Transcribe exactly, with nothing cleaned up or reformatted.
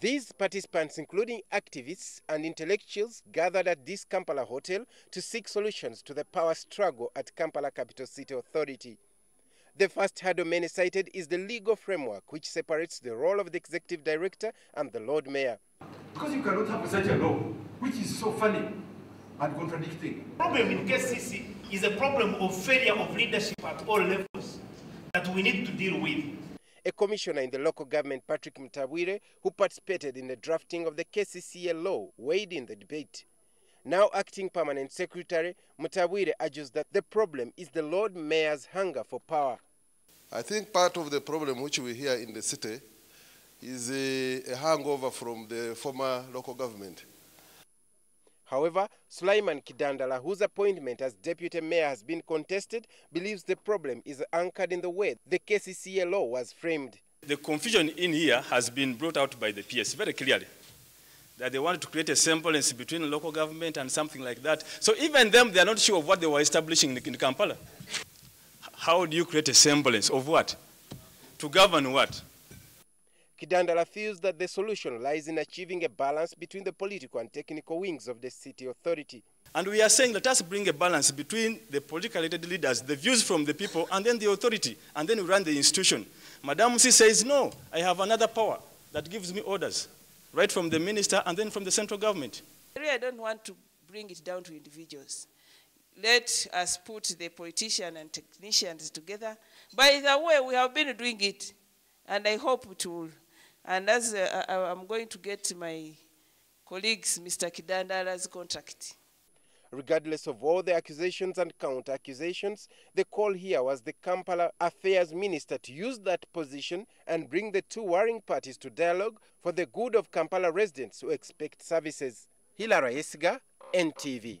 These participants, including activists and intellectuals, gathered at this Kampala hotel to seek solutions to the power struggle at Kampala Capital City Authority. The first hurdle many cited is the legal framework, which separates the role of the executive director and the Lord Mayor. Because you cannot have such a law, which is so funny and contradicting. The problem in K C C is a problem of failure of leadership at all levels that we need to deal with. A commissioner in the local government, Patrick Mutawire, who participated in the drafting of the K C C A law, weighed in the debate. Now acting permanent secretary, Mutawire argues that the problem is the Lord Mayor's hunger for power. I think part of the problem which we hear in the city is a, a hangover from the former local government. However, Sulaiman Kidandala, whose appointment as deputy mayor has been contested, believes the problem is anchored in the way the K C C A law was framed. The confusion in here has been brought out by the P S very clearly, that they wanted to create a semblance between local government and something like that. So even them, they are not sure of what they were establishing in Kampala. How do you create a semblance of what? To govern what? Kidandala feels that the solution lies in achieving a balance between the political and technical wings of the city authority. And we are saying let us bring a balance between the politically elected leaders, the views from the people, and then the authority, and then we run the institution. Madam Musisi says, no, I have another power that gives me orders, right from the minister and then from the central government. I don't want to bring it down to individuals. Let us put the politicians and technicians together. By the way, we have been doing it, and I hope it will. And as uh, I'm going to get my colleagues, Mister Kidandala's contract. Regardless of all the accusations and counter-accusations, the call here was the Kampala Affairs Minister to use that position and bring the two warring parties to dialogue for the good of Kampala residents who expect services. Hilara Esiga, N T V.